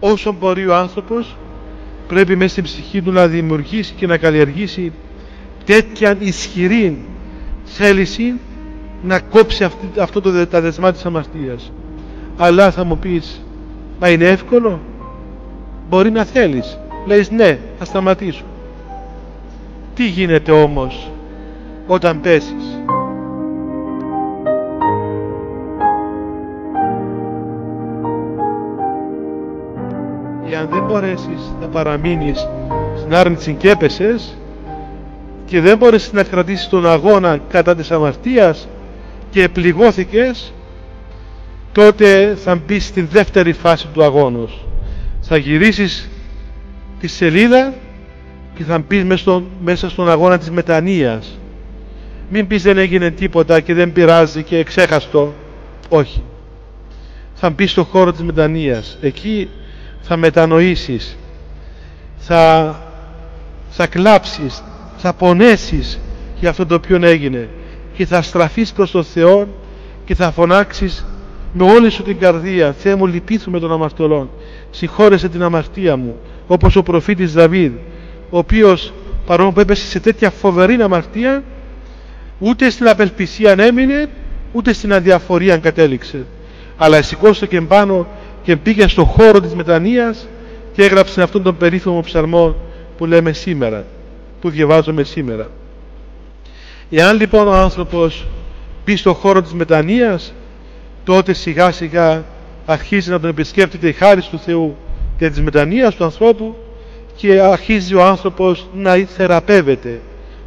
όσο μπορεί ο άνθρωπος πρέπει μέσα στην ψυχή του να δημιουργήσει και να καλλιεργήσει τέτοια ισχυρή θέληση να κόψει αυτό τα δεσμά της αμαρτίας. Αλλά θα μου πεις, μα είναι εύκολο? Μπορεί να θέλεις, λες ναι, θα σταματήσω. Τι γίνεται όμως όταν πέσεις? Εάν δεν μπορέσεις να παραμείνεις στην άρνηση και έπεσες και δεν μπορέσεις να κρατήσεις τον αγώνα κατά της αμαρτίας και πληγώθηκες, τότε θα μπεις στη δεύτερη φάση του αγώνος. Θα γυρίσεις τη σελίδα και θα μπεις μέσα στον αγώνα της μετανοίας. Μην πεις δεν έγινε τίποτα και δεν πειράζει και εξέχαστο. Όχι. Θα μπεις στον χώρο της μετανοίας. Εκεί θα μετανοήσεις, θα κλάψεις, θα πονέσεις για αυτό το οποίο έγινε και θα στραφείς προς τον Θεό και θα φωνάξεις με όλη σου την καρδία, Θεέ μου, λυπήθουμε των αμαρτωλών, συγχώρεσε την αμαρτία μου, όπως ο προφήτης Δαβίδ, ο οποίος παρόλο που έπεσε σε τέτοια φοβερή αμαρτία, ούτε στην απελπισία έμεινε, ούτε στην αδιαφορία κατέληξε, αλλά σηκώστηκε και πάνω και πήγε στον χώρο της μετανοίας και έγραψε αυτόν τον περίφημο ψαλμό που λέμε σήμερα, που διαβάζουμε σήμερα. Εάν λοιπόν ο άνθρωπος μπει στον χώρο της μετανοίας, τότε σιγά σιγά αρχίζει να τον επισκέπτεται η χάρις του Θεού και της μετανοίας του ανθρώπου και αρχίζει ο άνθρωπος να θεραπεύεται.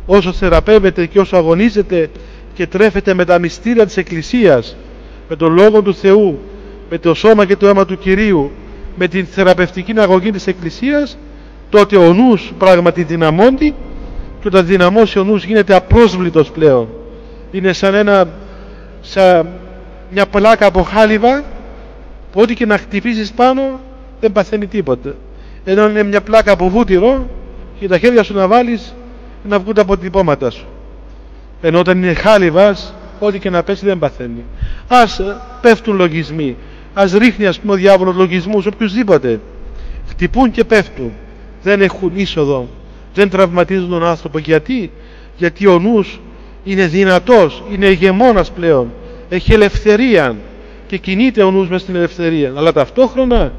Όσο θεραπεύεται και όσο αγωνίζεται και τρέφεται με τα μυστήρια της Εκκλησίας, με τον Λόγο του Θεού, με το σώμα και το αίμα του Κυρίου, με την θεραπευτική αγωγή της Εκκλησίας, τότε ο νους πράγματι δυναμώνει και όταν δυναμώσει ο νους γίνεται απρόσβλητος πλέον. Είναι σαν μια πλάκα από χάλιβα που ό,τι και να χτυπήσεις πάνω δεν παθαίνει τίποτα. Ενώ είναι μια πλάκα από βούτυρο και τα χέρια σου να βάλεις να βγουν τα αποτυπώματα σου. Ενώ όταν είναι χάλιβας, ό,τι και να πέσει δεν παθαίνει. Ας πέφτουν λογισμοί. Ας ρίχνει ο διάβολος λογισμούς, οποιουσδήποτε. Χτυπούν και πέφτουν. Δεν έχουν είσοδο. Δεν τραυματίζουν τον άνθρωπο. Γιατί? Γιατί ο νους είναι δυνατός, είναι ηγεμόνας πλέον. Έχει ελευθερία και κινείται ο νους μες στην ελευθερία. Αλλά ταυτόχρονα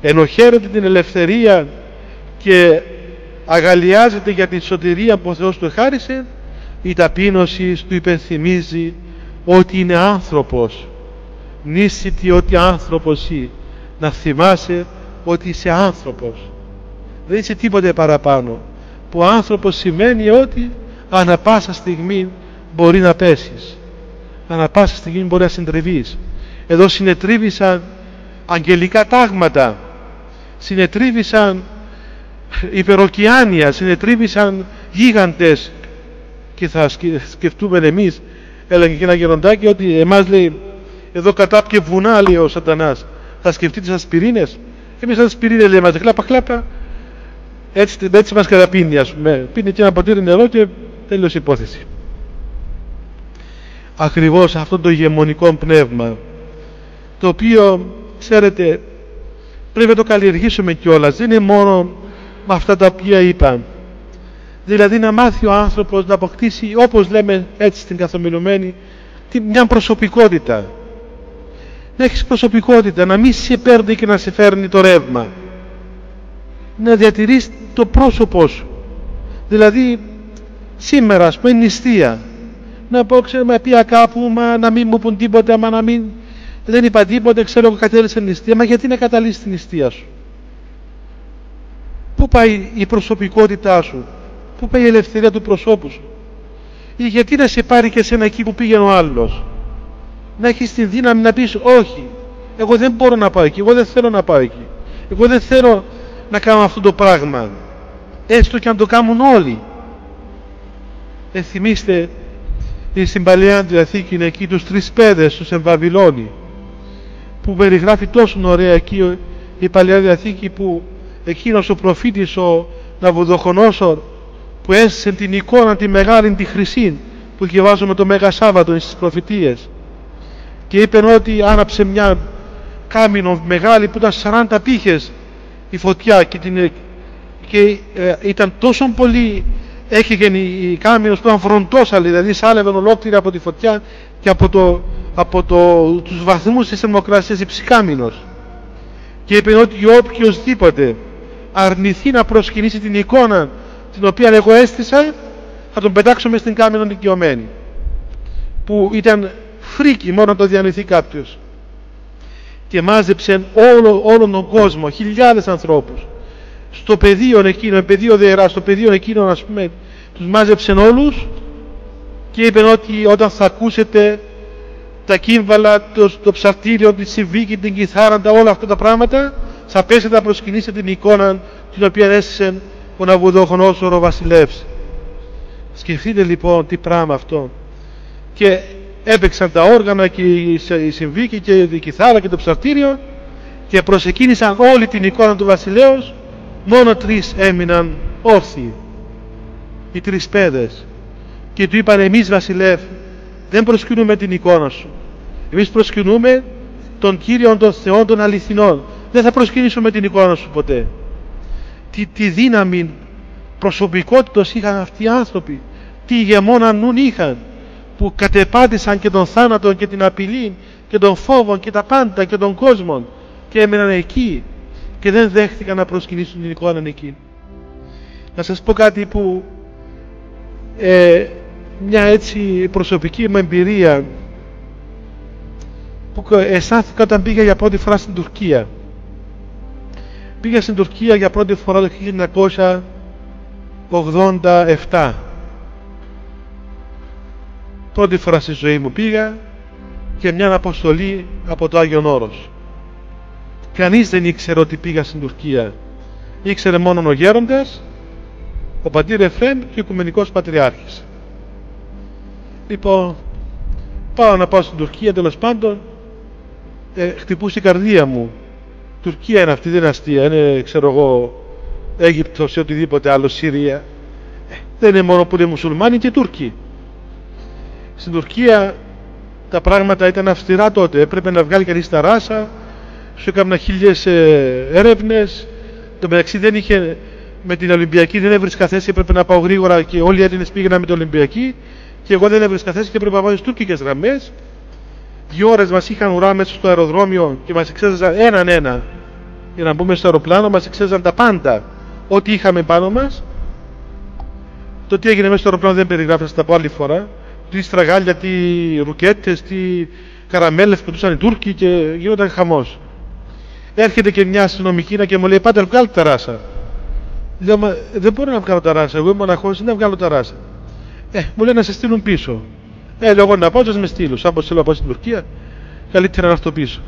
ενοχαίρεται την ελευθερία και αγαλιάζεται για την σωτηρία που ο Θεός του χάρισε. Η ταπείνωση του υπενθυμίζει ότι είναι άνθρωπος. Νήσιτη ότι άνθρωπος είσαι. Να θυμάσαι ότι είσαι άνθρωπος. Δεν είσαι τίποτε παραπάνω. Που άνθρωπος σημαίνει ότι ανά πάσα στιγμή μπορεί να πέσεις. Ανά πάσα στιγμή μπορεί να συντριβείς. Εδώ συνετρίβησαν αγγελικά τάγματα. Συνετρίβησαν υπεροκιάνια. Συνετρίβησαν γίγαντες. Και θα σκεφτούμε εμείς, έλεγε και ένα γεροντάκι, ότι εμάς λέει, εδώ κατάπιε βουνά, λέει ο Σατανάς. Θα σκεφτείτε σαν σπυρίνες. Εμείς σαν σπυρίνες λέει, μας χλάπα χλάπα. Έτσι μας καταπίνει, ας πούμε. Πίνει και ένα ποτήρι νερό και τέλειωσε η υπόθεση. Ακριβώς αυτό το ηγεμονικό πνεύμα, το οποίο, ξέρετε, πρέπει να το καλλιεργήσουμε κιόλας. Δεν είναι μόνο με αυτά τα οποία είπα. Δηλαδή να μάθει ο άνθρωπος να αποκτήσει, όπως λέμε έτσι στην καθομιλουμένη, μια προσωπικότητα. Να έχεις προσωπικότητα, να μην σε παίρνει και να σε φέρνει το ρεύμα. Να διατηρείς το πρόσωπό σου. Δηλαδή, σήμερα, ας πούμε, είναι νηστεία. Να πω, ξέρω, μα πια κάπου, μα να μην μου πουν τίποτα, μα να μην... Δεν είπα τίποτα, ξέρω, εγώ κατέληξα νηστεία. Μα γιατί να καταλύσεις την νηστεία σου? Πού πάει η προσωπικότητά σου? Πού πάει η ελευθερία του προσώπου σου? Ή γιατί να σε πάρει και σένα εκεί που πήγαινε ο άλλος? Να έχεις τη δύναμη να πεις όχι, εγώ δεν μπορώ να πάω εκεί, εγώ δεν θέλω να πάω εκεί, εγώ δεν θέλω να κάνω αυτό το πράγμα, έστω και αν το κάνουν όλοι. Θυμήστε στην Παλαιά Διαθήκη είναι εκεί τους τρεις παιδες τους εν Βαβυλώνη, που περιγράφει τόσο ωραία εκεί η Παλαιά Διαθήκη, που εκείνος ο προφήτης ο Ναβουδοχονόσορ που έστησε την εικόνα τη μεγάλη τη χρυσή που διαβάζουμε το Μέγα Σάββατο στις προφητείες και είπε ότι άναψε μια κάμινο μεγάλη που ήταν 40 πύχες τη φωτιά και, ήταν τόσο πολύ έχυγεν η κάμινος που ήταν φροντόσαλη, δηλαδή σάλευαν ολόκληρη από τη φωτιά και από, τους βαθμούς της θερμοκρασίας η ψυκάμινος. Και είπε ότι οποιοσδήποτε αρνηθεί να προσκυνήσει την εικόνα την οποία εγώ αίσθησα, θα τον πετάξω μες στην κάμινο νοικιωμένη, που ήταν φρίκι μόνο να το διανοηθεί κάποιος. Και μάζεψε όλον τον κόσμο, χιλιάδες ανθρώπους στο πεδίο εκείνο, πεδίο Δεερά, στο πεδίο εκείνο, ας πούμε, τους μάζεψε όλους και είπε ότι όταν θα ακούσετε τα κύμβαλα, το ψαρτήριο, τη συμβίκη, την κιθάραντα, όλα αυτά τα πράγματα, θα πέσετε να προσκυνήσετε την εικόνα την οποία έστησε ο Ναβουδόχονόσορο βασιλεύς. Σκεφτείτε λοιπόν τι πράγμα αυτό. Και έπαιξαν τα όργανα και η συμβίκη και η κιθάρα και το ψαρτήριο και προσκύνησαν όλη την εικόνα του βασιλέως. Μόνο τρεις έμειναν όρθιοι, οι τρεις παιδες, και του είπαν: εμείς βασιλεύ δεν προσκυνούμε την εικόνα σου, εμείς προσκυνούμε τον Κύριον των Θεών των αληθινών, δεν θα προσκυνήσουμε την εικόνα σου ποτέ. Τι δύναμη προσωπικότητος είχαν αυτοί οι άνθρωποι, τι ηγεμόνα νουν είχαν, που κατεπάντησαν και τον θάνατο και την απειλή και τον φόβο και τα πάντα και τον κόσμο και έμειναν εκεί και δεν δέχτηκαν να προσκυνήσουν την εικόνα εκεί. Να σας πω κάτι που μια έτσι προσωπική μου εμπειρία που αισθάνθηκα όταν πήγα για πρώτη φορά στην Τουρκία. Πήγα στην Τουρκία για πρώτη φορά το 1987. Πρώτη φορά στη ζωή μου πήγα και μια αποστολή από το Άγιον Όρος. Κανείς δεν ήξερε ότι πήγα στην Τουρκία. Ήξερε μόνο ο γέροντας, ο πατήρ Εφραίμ και ο Οικουμενικός Πατριάρχης. Λοιπόν, πάω στην Τουρκία, τέλος πάντων, χτυπούσε η καρδία μου. Τουρκία είναι αυτή, δεν είναι αστεία, είναι ξέρω εγώ Αίγυπτος ή οτιδήποτε άλλο, Συρία. Δεν είναι μόνο που είναι μουσουλμάνοι και Τούρκοι. Στην Τουρκία τα πράγματα ήταν αυστηρά τότε, έπρεπε να βγάλει κανείς τα ράσα. Σου έκανα 1000 έρευνες. Το μεταξύ δεν είχε, με την Ολυμπιακή δεν έβρισκα θέση, έπρεπε να πάω γρήγορα και όλοι οι Έλληνες πήγαιναν με την Ολυμπιακή και εγώ δεν έβρισκα θέση και έπρεπε να πάω στις τουρκικές γραμμές. 2 ώρες μας είχαν ουρά μέσα στο αεροδρόμιο και μας εξέζαζαν έναν-ένα για να μπούμε στο αεροπλάνο, μας εξέζαζαν τα πάντα, ό,τι είχαμε πάνω μας. Το τι έγινε μέσα στο αεροπλάνο δεν περιγράφεται, θα τα πω άλλη φορά. Τι στραγάλια, τι ρουκέτες, τι καραμέλες πετούσαν οι Τούρκοι και γίνονταν χαμός. Έρχεται και μια αστυνομική και μου λέει: πάτε, βγάλω τα ράσα. Λέω: μα δεν μπορώ να βγάλω τα ράσα. Εγώ είμαι μοναχός, δεν βγάλω τα ράσα. Μου λέει να σε στείλουν πίσω. Λέω: εγώ να πάω, θα με στείλουν. Σαν πω θέλω να πάω στην Τουρκία, καλύτερα να έρθω πίσω.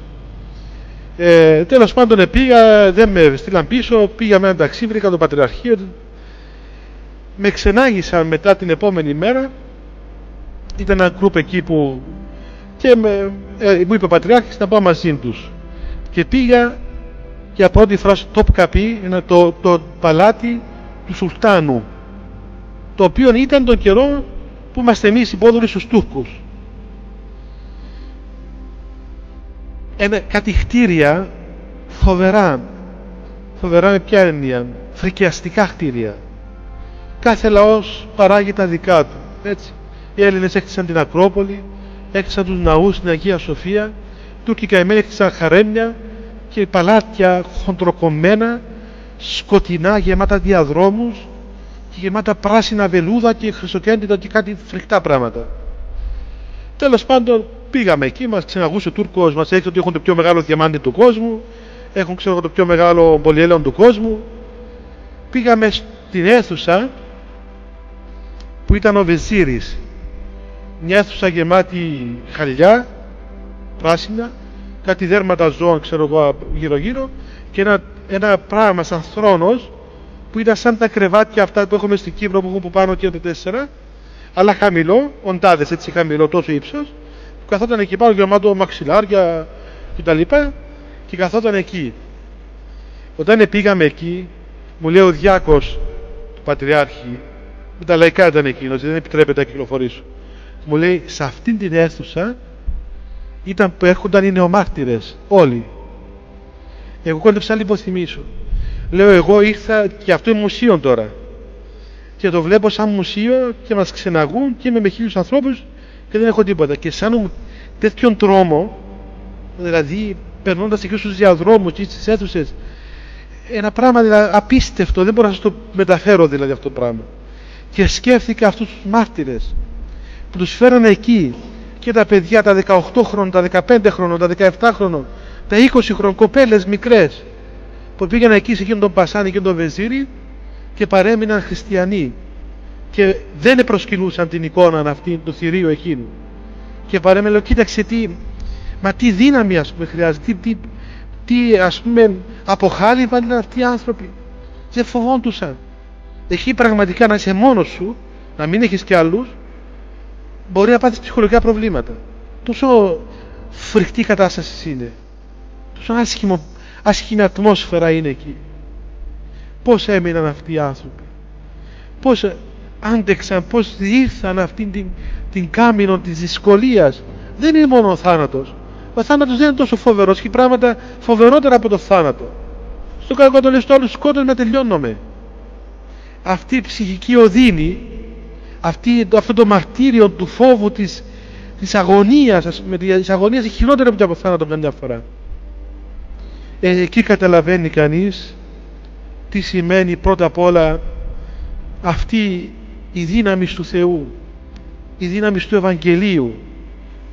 Τέλος πάντων, πήγα, δεν με στείλαν πίσω. Πήγα με ένα ταξί, βρήκα το Πατριαρχείο. Με ξενάγησαν μετά την επόμενη μέρα. Ήταν ένα γκρουπ εκεί που. Και μου είπε ο Πατριάρχης να πάω μαζί του. Και πήγα για πρώτη φορά στο Τοπκαπί, το παλάτι του Σουλτάνου, το οποίο ήταν τον καιρό που είμαστε εμείς υπόδουλοι στους Τούρκους. Κάτι χτίρια φοβερά με ποια έννοια, φρικιαστικά χτίρια. Κάθε λαός παράγει τα δικά του, έτσι. Οι Έλληνες έκτισαν την Ακρόπολη, έκτισαν τους ναούς στην Αγία Σοφία. Τούρκοι καημένοι έκτισαν χαρέμια και παλάτια χοντροκομμένα, σκοτεινά, γεμάτα διαδρόμους και γεμάτα πράσινα βελούδα και χρυσοκέντητα και κάτι φρικτά πράγματα. Τέλος πάντων, πήγαμε εκεί, μας ξεναγούσε ο Τούρκος, μας έδειξε ότι έχουν το πιο μεγάλο διαμάντι του κόσμου, έχουν ξέρω το πιο μεγάλο πολυέλλον του κόσμου. Πήγαμε στην αίθουσα που ήταν ο Βεζίρης, μια αίθουσα γεμάτη χαλιά, πράσινα, κάτι δέρματα ζώων ξέρω εγώ γύρω γύρω και ένα πράγμα σαν θρόνος που ήταν σαν τα κρεβάτια αυτά που έχουμε στην Κύπρο που έχουν που πάνω και 4, αλλά χαμηλό, οντάδες έτσι χαμηλό, τόσο ύψος, που καθόταν εκεί πάνω γεμάτο μαξιλάρια κτλ. Και καθόταν εκεί. Όταν πήγαμε εκεί, μου λέει ο Διάκος του Πατριάρχη, με τα λαϊκά ήταν εκείνος, δεν επιτρέπεται να κυκλοφορήσω, μου λέει σε αυτήν την αίθουσα ήταν που έρχονταν οι νεομάρτυρες όλοι. Εγώ κόντεψα να λιποθυμίσω Λέω εγώ ήρθα και αυτό είναι μουσείο τώρα. Και το βλέπω σαν μουσείο και μας ξεναγούν και είμαι με 1.000 ανθρώπους και δεν έχω τίποτα. Και σαν τέτοιον τρόμο, δηλαδή περνώντας εκεί στους διαδρόμους και στις αίθουσες, ένα πράγμα δηλαδή, απίστευτο, δεν μπορώ να σας το μεταφέρω δηλαδή αυτό το πράγμα. Και σκέφτηκα αυτούς τους μάρτυρες που τους φέρανε εκεί και τα παιδιά τα 18 χρόνων, τα 15 χρόνων, τα 17 χρόνων, τα 20 χρόνων, κοπέλες μικρές που πήγαιναν εκεί σε εκείνον τον Πασάνη και τον Βεζίρι και παρέμειναν χριστιανοί και δεν προσκυνούσαν την εικόνα αυτή, το θηρίο εκείνου. Και παρέμειναν, λέω, κοίταξε τι, μα τι δύναμη ας πούμε χρειάζεται, τι ας πούμε αποχάλυβα ήταν αυτοί οι άνθρωποι. Δεν φοβόντουσαν. Εκεί πραγματικά να είσαι μόνος σου, να μην έχεις κι άλλους, μπορεί να πάθεις ψυχολογικά προβλήματα. Τόσο φρικτή κατάσταση είναι. Τόσο άσχημη ατμόσφαιρα είναι εκεί. Πώς έμειναν αυτοί οι άνθρωποι. Πώς άντεξαν, πώς ήρθαν αυτήν την κάμινο της δυσκολίας. Δεν είναι μόνο ο θάνατος. Ο θάνατος δεν είναι τόσο φοβερός. Έχει πράγματα φοβερότερα από το θάνατο. Στο κακό το λες το άλλο σκότω να τελειώνομαι. Αυτή η ψυχική οδύνη, αυτό το μαρτύριο του φόβου της αγωνίας, της αγωνίας είναι χειρότερο από το θάνατο καμιά φορά. Εκεί καταλαβαίνει κανείς τι σημαίνει πρώτα απ' όλα αυτή η δύναμη του Θεού, η δύναμη του Ευαγγελίου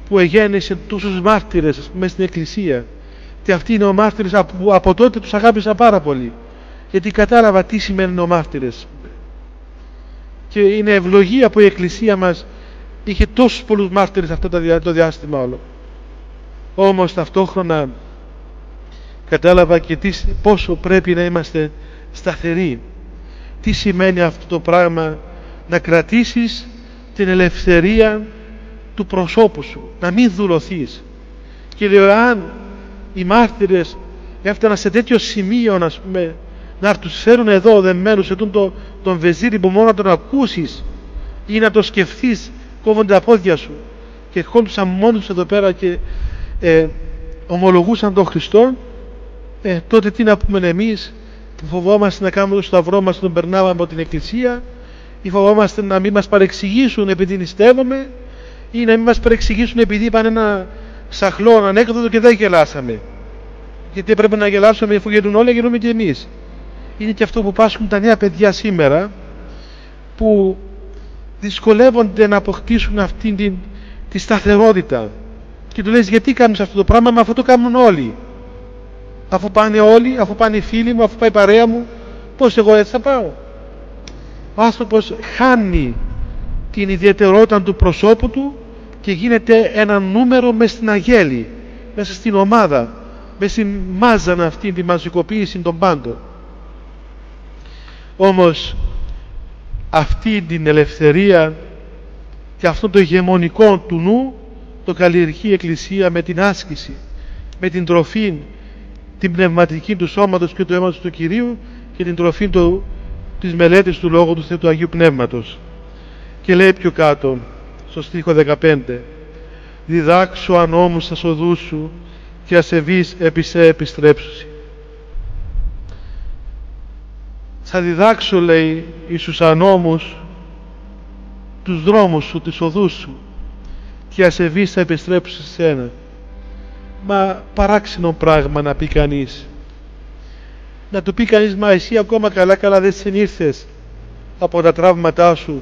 που εγέννησε τόσους μάρτυρες μέσα στην Εκκλησία. Και αυτοί είναι ο μάρτυρες που από τότε τους αγάπησα πάρα πολύ. Γιατί κατάλαβα τι σημαίνουν ο μάρτυρες. Και είναι ευλογία που η Εκκλησία μας είχε τόσους πολλούς μάρτυρες αυτό το διάστημα όλο. Όμως ταυτόχρονα κατάλαβα και πόσο πρέπει να είμαστε σταθεροί. Τι σημαίνει αυτό το πράγμα να κρατήσεις την ελευθερία του προσώπου σου, να μην δουλωθείς. Και λέω, αν οι μάρτυρες έφταναν σε τέτοιο σημείο να, πούμε, να τους φέρουν εδώ δεμένους σε τον Βεζίρι που μόνο να τον ακούσεις ή να το σκεφτείς κόβονται τα πόδια σου και ερχόντουσαν μόνοι τους εδώ πέρα και ομολογούσαν τον Χριστό, τότε τι να πούμε εμείς που φοβόμαστε να κάνουμε το σταυρό μας τον περνάμε από την Εκκλησία ή φοβόμαστε να μην μας παρεξηγήσουν επειδή νηστεύομαι ή να μην μας παρεξηγήσουν επειδή είπαν ένα σαχλό ανέκδοτο και δεν γελάσαμε. Γιατί πρέπει να γελάσουμε, αφού γελούν όλοι, γελούμε και εμείς. Είναι και αυτό που πάσχουν τα νέα παιδιά σήμερα που δυσκολεύονται να αποκτήσουν αυτή τη σταθερότητα. Και του λες, γιατί κάνεις αυτό το πράγμα, μα αυτό το κάνουν όλοι. Αφού πάνε όλοι, αφού πάνε οι φίλοι μου, αφού πάει η παρέα μου, πώς εγώ έτσι θα πάω. Ο άνθρωπος χάνει την ιδιαιτερότητα του προσώπου του και γίνεται ένα νούμερο μέσα στην αγέλη, μέσα στην ομάδα, μέσα στην μάζανα αυτή, τη μαζικοποίηση των πάντων. Όμως αυτή την ελευθερία και αυτό το ηγεμονικό του νου το καλλιεργεί η Εκκλησία με την άσκηση, με την τροφή, την πνευματική του σώματος και του αίματος του Κυρίου και την τροφή της μελέτης του Λόγου του Θεού του Αγίου Πνεύματος. Και λέει πιο κάτω, στο στίχο 15, «Διδάξου ανόμους στα οδούς σου και ασεβείς επί σε επιστρέψουσι». «Θα διδάξω», λέει, «εις τους ανόμους τους δρόμους σου, τις οδούς σου και ασεβείς θα επιστρέψουσι σε σένα». Μα παράξενο πράγμα να πει κανείς. Να του πει κανείς, «Μα εσύ ακόμα καλά δεν συνήρθες από τα τραύματά σου,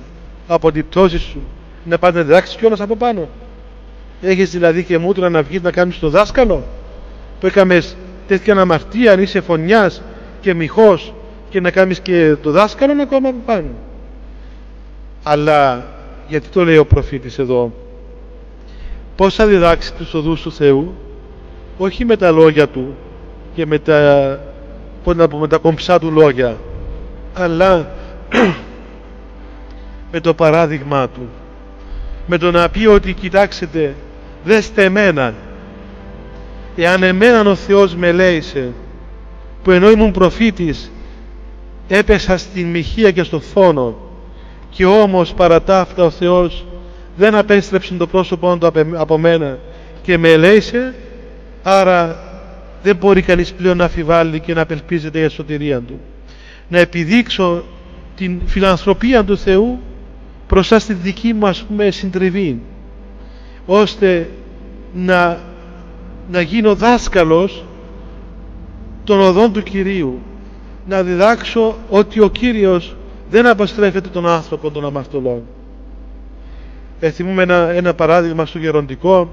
από την πτώση σου, να πάνε να διδάξεις κιόλας από πάνω. Έχεις δηλαδή και μούτρα να βγεις να κάνεις το δάσκαλο που έκαμες τέτοια αναμαρτία, αν είσαι φωνιάς και μοιχός και να κάνεις και το δάσκαλο ακόμα από πάνω». Αλλά γιατί το λέει ο προφήτης εδώ? Πώς θα διδάξεις τους οδούς του Θεού, όχι με τα λόγια του και με τα κομψά του λόγια, αλλά με το παράδειγμα του, με το να πει ότι κοιτάξετε, δέστε εμέναν, εάν εμέναν ο Θεός με ελέησε, που ενώ ήμουν προφήτης έπεσα στην μοιχεία και στο φόνο και όμως παρά ταύτα ο Θεός δεν απέστρεψε το πρόσωπό του από μένα και με ελέησε, άρα δεν μπορεί κανείς πλέον να αμφιβάλλει και να απελπίζεται η εσωτερία του. Να επιδείξω την φιλανθρωπία του Θεού μπροστά στη δική μου, ας πούμε, συντριβή, ώστε να γίνω δάσκαλος των οδών του Κυρίου, να διδάξω ότι ο Κύριος δεν αποστρέφεται τον άνθρωπο των αμαρτωλών. Θυμούμε ένα παράδειγμα στο γεροντικό.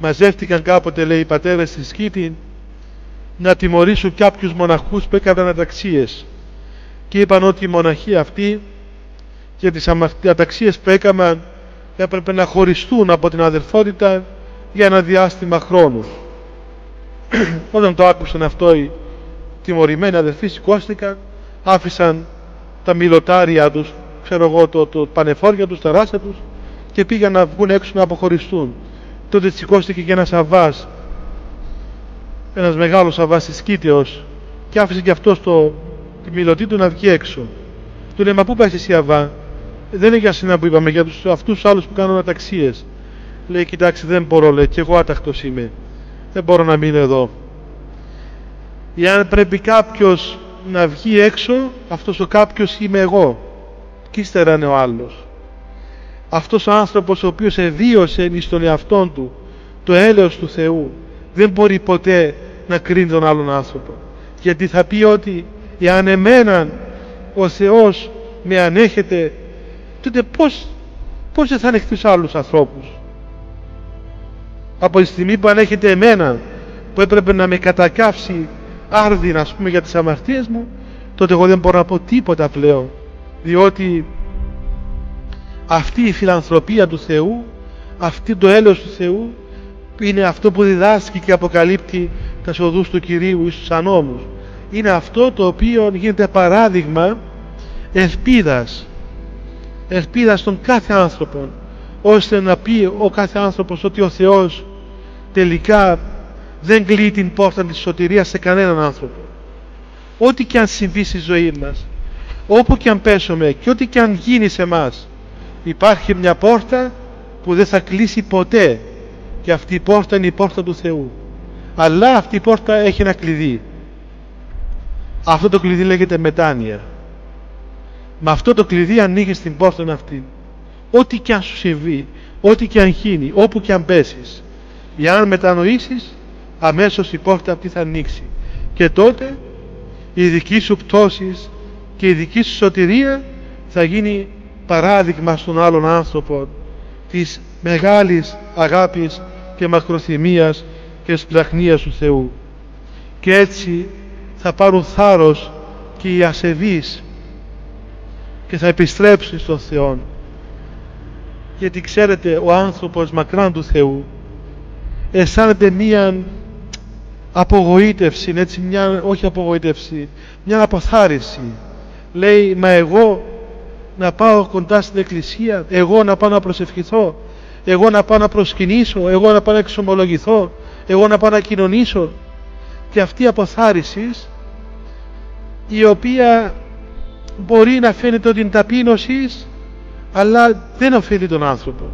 Μαζεύτηκαν κάποτε, λέει, οι πατέρες στη Σκήτη να τιμωρήσουν κάποιους μοναχούς που έκαναν αταξίες, και είπαν ότι οι μοναχοί αυτοί και τις αταξίες που έκαναν έπρεπε να χωριστούν από την αδερφότητα για ένα διάστημα χρόνου. Όταν το άκουσαν αυτό, οι τιμωρημένοι αδερφοί σηκώστηκαν, άφησαν τα μιλοτάρια τους, ξέρω εγώ, το πανεφόρια τους, τα ράσα τους, και πήγαν να βγουν έξω να αποχωριστούν. Τότε σηκώστηκε και ένας αβάς, ένας μεγάλος αβάς της Σκήτεως, και άφησε και αυτός τη μιλωτή του να βγει έξω. Του λέει, μα πού πας εσύ αβά? Δεν είναι για σένα που είπαμε, για αυτούς τους άλλους που κάνουν αταξίες. Λέει, κοιτάξτε, δεν μπορώ, λέει, και εγώ άτακτος είμαι, δεν μπορώ να μείνω εδώ. Εάν πρέπει κάποιος να βγει έξω, αυτός ο κάποιος είμαι εγώ, και ύστερα είναι ο άλλος. Αυτός ο άνθρωπος ο οποίος εδίωσε εις τον εαυτόν του το έλεος του Θεού δεν μπορεί ποτέ να κρίνει τον άλλον άνθρωπο, γιατί θα πει ότι εάν εμέναν ο Θεός με ανέχεται, τότε πώς δεν θα ανεχθεί τους άλλους ανθρώπους? Από τη στιγμή που ανέχεται εμένα, που έπρεπε να με κατακάψει άρδιν, ας πούμε, για τις αμαρτίες μου, τότε εγώ δεν μπορώ να πω τίποτα πλέον, διότι αυτή η φιλανθρωπία του Θεού, αυτή το έλεος του Θεού είναι αυτό που διδάσκει και αποκαλύπτει τα οδούς του Κυρίου εις τους ανώμους. Είναι αυτό το οποίο γίνεται παράδειγμα ελπίδας των κάθε άνθρωπων, ώστε να πει ο κάθε άνθρωπος ότι ο Θεός τελικά δεν κλείει την πόρτα της σωτηρίας σε κανέναν άνθρωπο. Ό,τι και αν συμβεί στη ζωή μας, όπου και αν πέσουμε και ό,τι και αν γίνει σε μας, υπάρχει μια πόρτα που δεν θα κλείσει ποτέ, και αυτή η πόρτα είναι η πόρτα του Θεού. Αλλά αυτή η πόρτα έχει ένα κλειδί. Αυτό το κλειδί λέγεται μετάνοια. Με αυτό το κλειδί ανοίγεις την πόρτα αυτή. Ό,τι και αν σου συμβεί, ό,τι και αν γίνει, όπου και αν πέσεις, εάν μετανοήσεις, αμέσως η πόρτα αυτή θα ανοίξει, και τότε η δική σου πτώση και η δική σου σωτηρία θα γίνει παράδειγμα στον άλλον άνθρωπο της μεγάλης αγάπης και μακροθυμίας και σπλαχνίας του Θεού. Και έτσι θα πάρουν θάρρος και οι ασεβείς και θα επιστρέψουν στον Θεό, γιατί ξέρετε, ο άνθρωπος μακράν του Θεού αισθάνεται μία απογοήτευση, έτσι, όχι απογοήτευση, μια αποθάρρυνση. Λέει, μα εγώ να πάω κοντά στην εκκλησία, εγώ να πάω να προσευχηθώ, εγώ να πάω να προσκυνήσω, εγώ να πάω να εξομολογηθώ, εγώ να πάω να κοινωνήσω. Και αυτή η αποθάρρυνση, η οποία μπορεί να φαίνεται ότι είναι ταπείνωση, αλλά δεν ωφελεί τον άνθρωπο.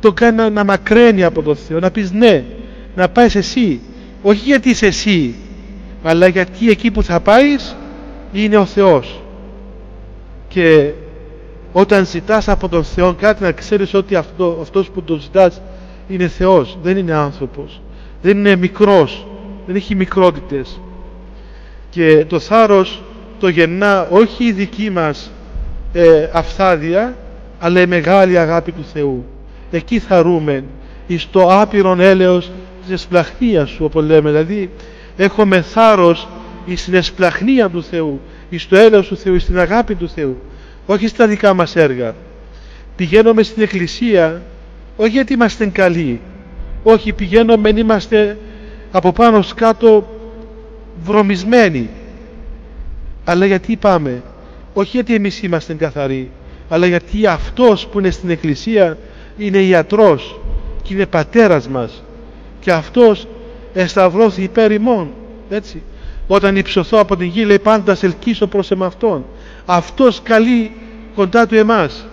Το κάνει να μακραίνει από τον Θεό, να πεις ναι, να πάεις εσύ, όχι γιατί είσαι εσύ, αλλά γιατί εκεί που θα πάεις είναι ο Θεός. Και όταν ζητάς από τον Θεό κάτι, να ξέρεις ότι αυτός που τον ζητάς είναι Θεός, δεν είναι άνθρωπος, δεν είναι μικρός, δεν έχει μικρότητες. Και το θάρρος το γεννά όχι η δική μας αφθάδεια, αλλά η μεγάλη αγάπη του Θεού. Εκεί θα ρούμε, εις το άπειρον έλεος της εσπλαχνίας σου, όπως λέμε, δηλαδή έχουμε θάρρος εις την εσπλαχνία του Θεού, εις το έλεος του Θεού, εις την αγάπη του Θεού, όχι στα δικά μας έργα. Πηγαίνουμε στην εκκλησία όχι γιατί είμαστε καλοί, όχι, πηγαίνουμε αν είμαστε από πάνω σκάτω βρωμισμένοι, αλλά γιατί πάμε? Όχι γιατί εμείς είμαστε καθαροί, αλλά γιατί αυτός που είναι στην εκκλησία είναι ιατρός και είναι πατέρας μας, και αυτός εσταυρώθη υπέρ ημών, έτσι. Όταν υψωθώ από την γη, λέει, πάντα σε ελκύσω προς εμαυτόν. Αυτός καλεί κοντά του εμάς.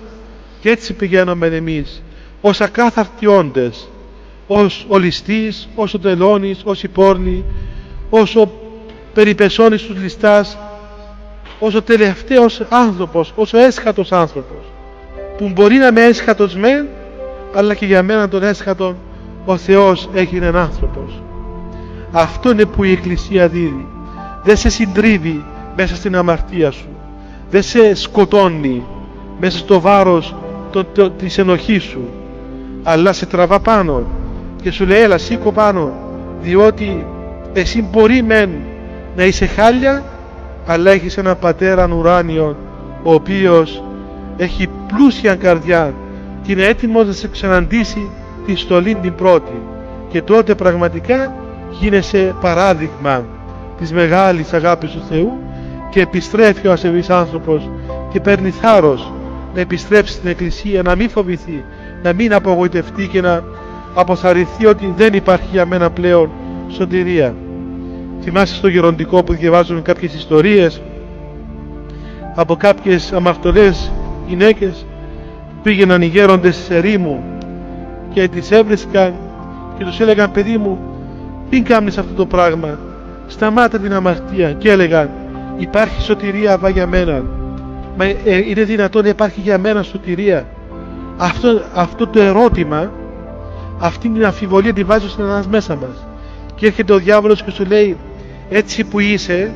Και έτσι πηγαίνουμε εμείς ως ακάθαρτοι όντες, ως ολιστής, ως οτελώνης, ως υπόρνη, όσο περιπεσώνει στους ληστάς, όσο τελευταίος άνθρωπος, όσο έσχατος άνθρωπος, που μπορεί να είμαι έσχατος μεν, αλλά και για μένα τον έσχατον ο Θεός έγινε άνθρωπος. Αυτό είναι που η Εκκλησία δίδει. Δεν σε συντρίβει μέσα στην αμαρτία σου, δεν σε σκοτώνει μέσα στο βάρος της ενοχής σου, αλλά σε τραβά πάνω και σου λέει έλα σήκω πάνω, διότι εσύ μπορεί μεν να είσαι χάλια, αλλά έχεις έναν πατέραν ουράνιον ο οποίος έχει πλούσια καρδιά και είναι έτοιμος να σε ξαναντήσει τη στολή την πρώτη, και τότε πραγματικά γίνεσαι παράδειγμα της μεγάλης αγάπης του Θεού και επιστρέφει ο ασεβής άνθρωπος και παίρνει θάρρος να επιστρέψει στην Εκκλησία, να μην φοβηθεί, να μην απογοητευτεί και να αποθαρρυνθεί ότι δεν υπάρχει για μένα πλέον σωτηρία. Θυμάσαι στο γεροντικό που διαβάζουμε κάποιες ιστορίες από κάποιες αμαρτωλές γυναίκες. Πήγαιναν οι γέροντες σε ερήμου και τις έβρισκαν και τους έλεγαν παιδί μου μην κάνεις αυτό το πράγμα, σταμάτα την αμαρτία, και έλεγαν υπάρχει σωτηρία αβά για μένα. Μα είναι δυνατόν να υπάρχει για μένα σωτηρία? Αυτό το ερώτημα, αυτή την αμφιβολία τη βάζει ο συνανάς μέσα μας. Και έρχεται ο διάβολος και σου λέει έτσι που είσαι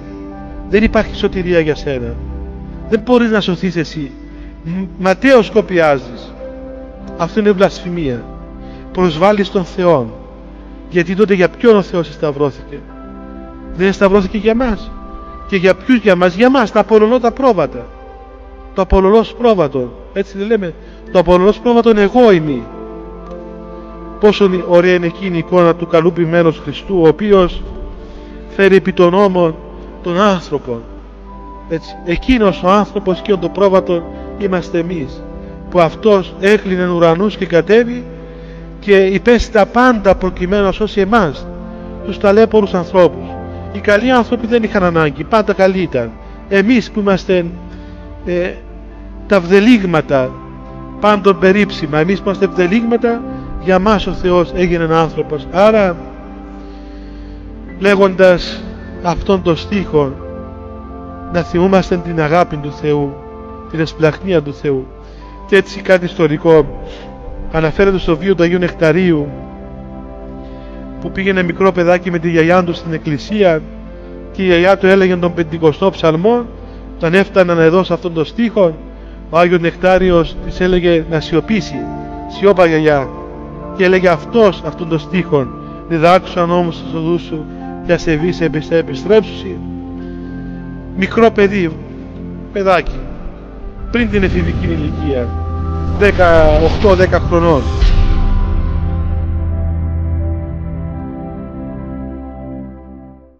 δεν υπάρχει σωτηρία για σένα, δεν μπορείς να σωθείς εσύ, ματέως κοπιάζεις. Αυτό είναι βλασφημία, προσβάλλεις τον Θεό, γιατί τότε για ποιον ο Θεός σταυρώθηκε? Δεν σταυρώθηκε για μας. Και για ποιους για μας? Για μας, τα απολωνώ τα πρόβατα, το απολωνός πρόβατο, έτσι δεν λέμε, το απολωνός πρόβατο εγώ είμαι. Πόσο ωραία είναι εκείνη η εικόνα του καλού ποιμένος Χριστού, ο οποίος φέρει επί των νόμων των άνθρωπων. Έτσι, εκείνος ο άνθρωπος και το πρόβατο είμαστε εμείς, που αυτός έκλεινε ουρανούς και κατέβη και υπέστη τα πάντα προκειμένου να σώσει εμάς, τους ταλέπορους ανθρώπους. Οι καλοί άνθρωποι δεν είχαν ανάγκη, πάντα καλοί ήταν. Εμείς που είμαστε τα βδελίγματα, πάντων περίψημα, εμείς που είμαστε βδελίγματα, για μας ο Θεός έγινε άνθρωπος. Άρα λέγοντας αυτόν τον στίχο να θυμούμαστε την αγάπη του Θεού, την εσπλαχνία του Θεού. Και έτσι κάτι ιστορικό αναφέρεται στο βίο του Αγίου Νεκταρίου, που πήγαινε μικρό παιδάκι με τη γιαγιά του στην εκκλησία και η γιαγιά του έλεγε τον 50ο ψαλμό. Όταν έφταναν εδώ σε αυτόν τον στίχο, ο Άγιος Νεκτάριος της έλεγε να σιωπήσει, σιώπα γιαγιά, και έλεγε αυτός αυτόν τον στίχον διδάξουσαν όμως στους οδούς σου και ασεβείς επιστρέψουσι. Μικρό παιδί, παιδάκι, πριν την εφηβική ηλικία, 18-10 χρονών.